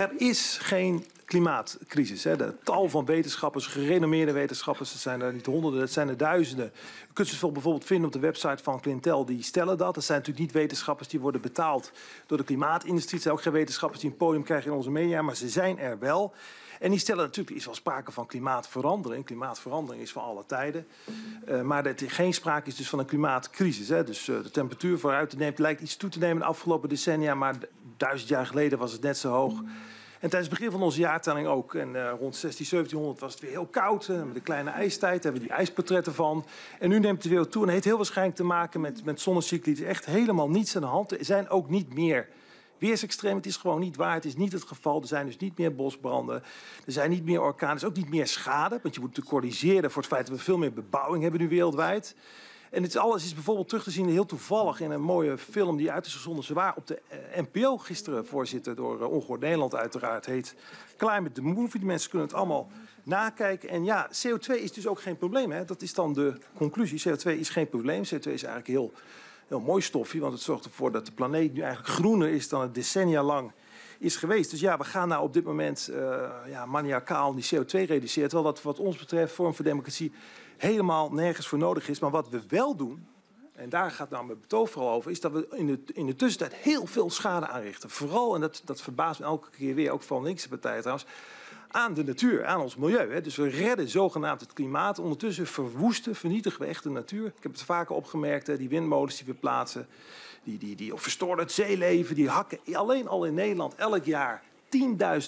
Er is geen klimaatcrisis. Hè. De tal van wetenschappers, gerenommeerde wetenschappers, dat zijn er niet honderden, dat zijn er duizenden. Je kunt ze bijvoorbeeld vinden op de website van Clintel, die stellen dat. Dat zijn natuurlijk niet wetenschappers die worden betaald door de klimaatindustrie. Het zijn ook geen wetenschappers die een podium krijgen in onze media, maar ze zijn er wel. En die stellen natuurlijk, er is wel sprake van klimaatverandering. Klimaatverandering is van alle tijden. Maar dat er geen sprake is dus van een klimaatcrisis. Hè. Dus de temperatuur vooruit lijkt iets toe te nemen de afgelopen decennia, maar 1000 jaar geleden was het net zo hoog. En tijdens het begin van onze jaartelling ook. En rond 1700 was het weer heel koud. Met de kleine ijstijd hebben we die ijsportretten van. En nu neemt het weer toe. En het heeft heel waarschijnlijk te maken met zonnecycli. Het is echt helemaal niets aan de hand. Er zijn ook niet meer weersextreem. Het is gewoon niet waar. Het is niet het geval. Er zijn dus niet meer bosbranden. Er zijn niet meer orkanen. Er is ook niet meer schade. Want je moet te corrigeren voor het feit dat we veel meer bebouwing hebben nu wereldwijd. En dit alles is bijvoorbeeld terug te zien, heel toevallig, in een mooie film die uit is gezonden. Ze waren op de NPO gisteren, voorzitter, door Ongehoord Nederland uiteraard. Heet Climate the Movie. De mensen kunnen het allemaal nakijken. En ja, CO2 is dus ook geen probleem. Hè? Dat is dan de conclusie. CO2 is geen probleem. CO2 is eigenlijk heel mooi stofje, want het zorgt ervoor dat de planeet nu eigenlijk groener is dan het decennia lang is geweest. Dus ja, we gaan nou op dit moment maniacaal die CO2 reduceren. Terwijl dat wat ons betreft, Forum voor Democratie, helemaal nergens voor nodig is. Maar wat we wel doen, en daar gaat nou mijn betoog vooral over, is dat we in de tussentijd heel veel schade aanrichten. Vooral, en dat verbaast me elke keer weer, ook van linkse partijen trouwens, aan de natuur, aan ons milieu. Hè. Dus we redden zogenaamd het klimaat. Ondertussen vernietigen we echt de natuur. Ik heb het vaker opgemerkt, hè, die windmolens die we plaatsen, die verstoren het zeeleven, die hakken alleen al in Nederland elk jaar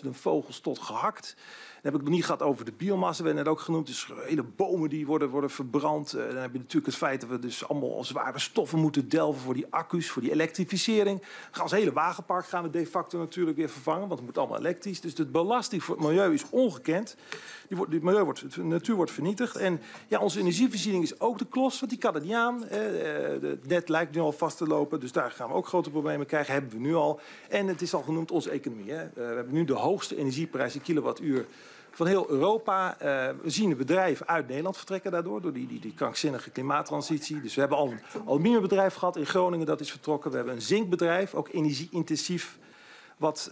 10.000 vogels tot gehakt. Dan heb ik het niet gehad over de biomassa, we hebben het net ook genoemd. Dus hele bomen die worden verbrand. Dan heb je natuurlijk het feit dat we dus allemaal zware stoffen moeten delven voor die accu's, voor die elektrificering. Dan gaan ons hele wagenpark gaan we de facto natuurlijk weer vervangen, want het moet allemaal elektrisch. Dus de belasting voor het milieu is ongekend. De natuur wordt vernietigd. En ja, onze energievoorziening is ook de klos, want die kan het niet aan. Het net lijkt nu al vast te lopen, dus daar gaan we ook grote problemen krijgen. Hebben we nu al. En het is al genoemd onze economie. Hè. We hebben nu de hoogste energieprijs in kilowattuur van heel Europa. We zien de bedrijven uit Nederland vertrekken daardoor, door die krankzinnige klimaattransitie. Dus we hebben al een aluminiumbedrijf gehad in Groningen, dat is vertrokken. We hebben een zinkbedrijf, ook energieintensief, wat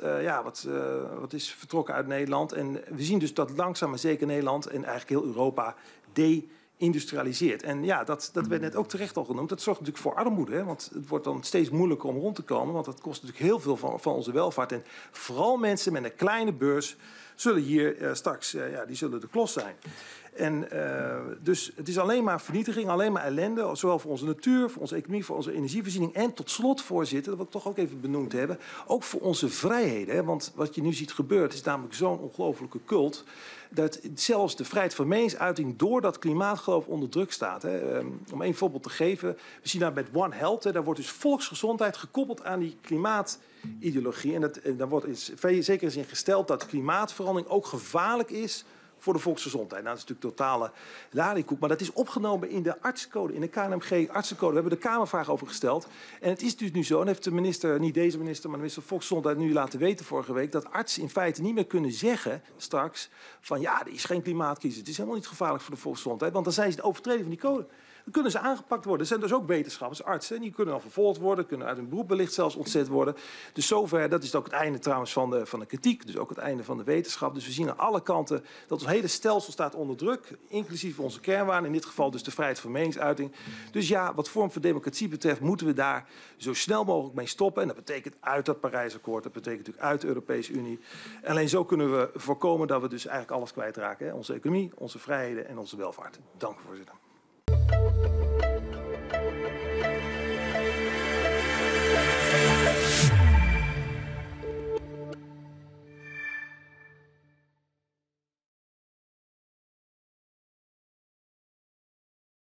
is vertrokken uit Nederland. En we zien dus dat langzaam maar zeker Nederland en eigenlijk heel Europa deindustrialiseert. En ja, dat werd net ook terecht al genoemd. Dat zorgt natuurlijk voor armoede, hè? Want het wordt dan steeds moeilijker om rond te komen, want dat kost natuurlijk heel veel van onze welvaart. En vooral mensen met een kleine beurs zullen hier die zullen de klos zijn. En dus het is alleen maar vernietiging, alleen maar ellende, zowel voor onze natuur, voor onze economie, voor onze energievoorziening en tot slot, voorzitter, dat we het toch ook even benoemd hebben, ook voor onze vrijheden. Hè? Want wat je nu ziet gebeuren, is namelijk zo'n ongelofelijke cult, dat zelfs de vrijheid van meningsuiting door dat klimaatgeloof onder druk staat. Hè? Om één voorbeeld te geven, we zien dat met One Health, hè, daar wordt dus volksgezondheid gekoppeld aan die klimaatideologie. En daar wordt in zekere zin gesteld dat klimaatverandering ook gevaarlijk is voor de volksgezondheid. Nou, dat is natuurlijk totale lariekoek. Maar dat is opgenomen in de artsencode, in de KNMG-artsencode. We hebben de Kamervraag over gesteld. En het is dus nu zo, en heeft de minister, niet deze minister, maar de minister van Volksgezondheid nu laten weten vorige week, dat artsen in feite niet meer kunnen zeggen straks van ja, er is geen klimaatcrisis. Het is helemaal niet gevaarlijk voor de volksgezondheid, want dan zijn ze de overtreding van die code. Dan kunnen ze aangepakt worden. Er zijn dus ook wetenschappers, artsen, en die kunnen al vervolgd worden, kunnen uit hun beroep wellicht zelfs ontzet worden. Dus zover, dat is ook het einde trouwens van de kritiek, dus ook het einde van de wetenschap. Dus we zien aan alle kanten dat ons hele stelsel staat onder druk, inclusief onze kernwaarden, in dit geval dus de vrijheid van meningsuiting. Dus ja, wat Forum voor Democratie betreft moeten we daar zo snel mogelijk mee stoppen. En dat betekent uit dat Parijsakkoord, dat betekent natuurlijk uit de Europese Unie. En alleen zo kunnen we voorkomen dat we dus eigenlijk alles kwijtraken. Hè? Onze economie, onze vrijheden en onze welvaart. Dank u, voorzitter.